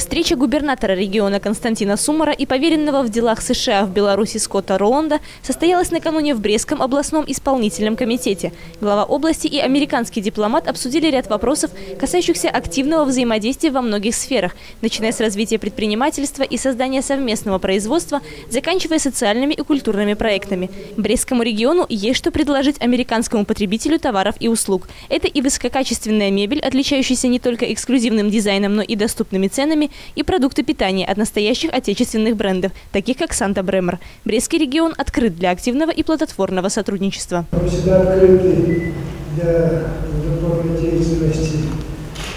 Встреча губернатора региона Константина Сумара и поверенного в делах США в Беларуси Скотта Роланда состоялась накануне в Брестском областном исполнительном комитете. Глава области и американский дипломат обсудили ряд вопросов, касающихся активного взаимодействия во многих сферах, начиная с развития предпринимательства и создания совместного производства, заканчивая социальными и культурными проектами. Брестскому региону есть что предложить американскому потребителю товаров и услуг. Это и высококачественная мебель, отличающаяся не только эксклюзивным дизайном, но и доступными ценами, и продукты питания от настоящих отечественных брендов, таких как «Санта Бремер». Брестский регион открыт для активного и плодотворного сотрудничества. Мы всегда открыты для международной деятельности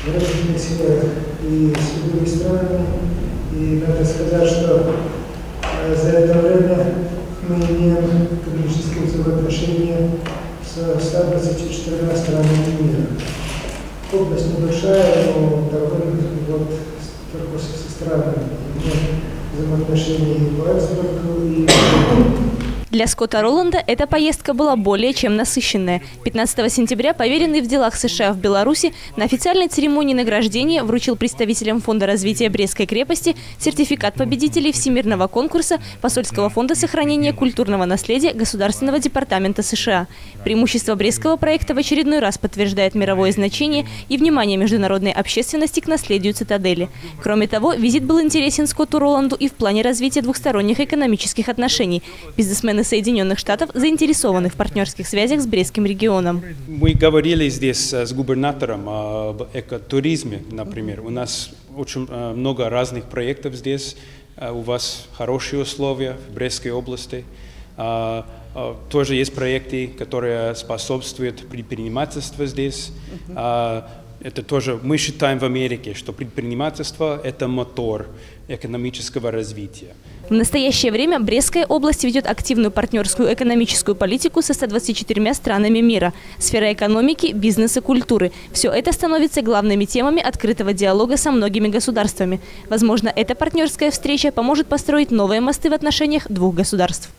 в разных сферах и с другими странами. И надо сказать, что за это время мы имеем экономические взаимоотношения с 124 странами мира. Область небольшая, но довольно со странами взаимоотношений и Брестского. Для Скотта Роланда эта поездка была более чем насыщенная. 15 сентября поверенный в делах США в Беларуси на официальной церемонии награждения вручил представителям Фонда развития Брестской крепости сертификат победителей Всемирного конкурса Посольского фонда сохранения культурного наследия Государственного департамента США. Преимущество брестского проекта в очередной раз подтверждает мировое значение и внимание международной общественности к наследию цитадели. Кроме того, визит был интересен Скотту Роланду и в плане развития двухсторонних экономических отношений. Бизнесмены Соединенных Штатов заинтересованы в партнерских связях с Брестским регионом. Мы говорили здесь с губернатором об экотуризме, например. У нас очень много разных проектов здесь. У вас хорошие условия в Брестской области. Тоже есть проекты, которые способствуют предпринимательству здесь. Это тоже мы считаем в Америке, что предпринимательство – это мотор экономического развития. В настоящее время Брестская область ведет активную партнерскую экономическую политику со 124 странами мира. Сфера экономики, бизнеса, культуры – все это становится главными темами открытого диалога со многими государствами. Возможно, эта партнерская встреча поможет построить новые мосты в отношениях двух государств.